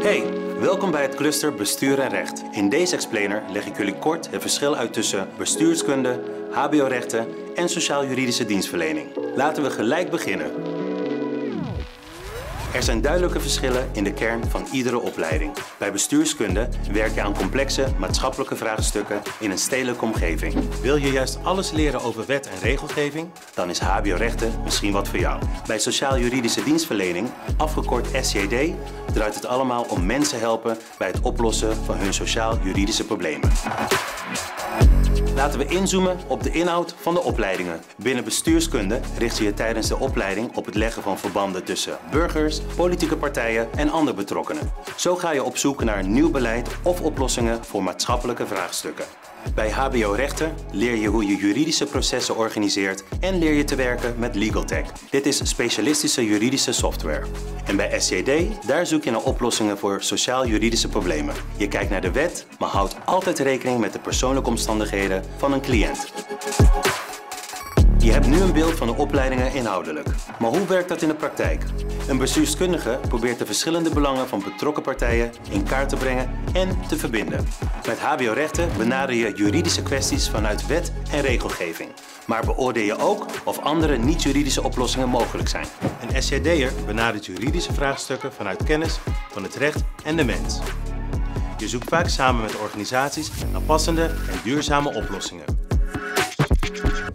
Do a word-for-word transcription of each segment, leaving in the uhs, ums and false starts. Hey, welkom bij het cluster Bestuur en Recht. In deze explainer leg ik jullie kort het verschil uit tussen bestuurskunde, H B O-rechten en Sociaal Juridische Dienstverlening. Laten we gelijk beginnen. Er zijn duidelijke verschillen in de kern van iedere opleiding. Bij bestuurskunde werk je aan complexe maatschappelijke vraagstukken in een stedelijke omgeving. Wil je juist alles leren over wet en regelgeving? Dan is H B O-rechten misschien wat voor jou. Bij Sociaal Juridische Dienstverlening, afgekort S J D, draait het allemaal om mensen helpen bij het oplossen van hun sociaal-juridische problemen. Laten we inzoomen op de inhoud van de opleidingen. Binnen bestuurskunde richt je je tijdens de opleiding op het leggen van verbanden tussen burgers, politieke partijen en andere betrokkenen. Zo ga je op zoek naar nieuw beleid of oplossingen voor maatschappelijke vraagstukken. Bij H B O-rechten leer je hoe je juridische processen organiseert en leer je te werken met legal tech. Dit is specialistische juridische software. En bij S J D, daar zoek je naar oplossingen voor sociaal-juridische problemen. Je kijkt naar de wet, maar houdt altijd rekening met de persoonlijke omstandigheden van een cliënt. Je hebt nu een beeld van de opleidingen inhoudelijk. Maar hoe werkt dat in de praktijk? Een bestuurskundige probeert de verschillende belangen van betrokken partijen in kaart te brengen en te verbinden. Met H B O-rechten benader je juridische kwesties vanuit wet en regelgeving. Maar beoordeel je ook of andere niet-juridische oplossingen mogelijk zijn. Een S J D-er benadert juridische vraagstukken vanuit kennis van het recht en de mens. Je zoekt vaak samen met organisaties naar passende en duurzame oplossingen.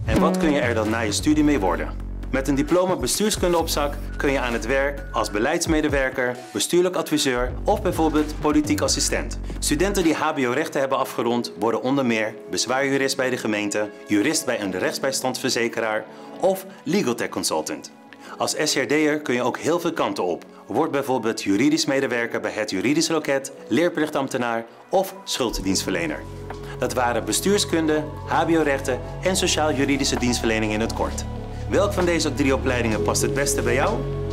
En wat kun je er dan na je studie mee worden? Met een diploma bestuurskunde op zak kun je aan het werk als beleidsmedewerker, bestuurlijk adviseur of bijvoorbeeld politiek assistent. Studenten die H B O-rechten hebben afgerond worden onder meer bezwaarjurist bij de gemeente, jurist bij een rechtsbijstandsverzekeraar of legal tech consultant. Als S J D-er kun je ook heel veel kanten op. Word bijvoorbeeld juridisch medewerker bij het juridisch loket, leerplichtambtenaar of schulddienstverlener. Dat waren bestuurskunde, H B O-rechten en sociaal-juridische dienstverlening in het kort. Welk van deze drie opleidingen past het beste bij jou?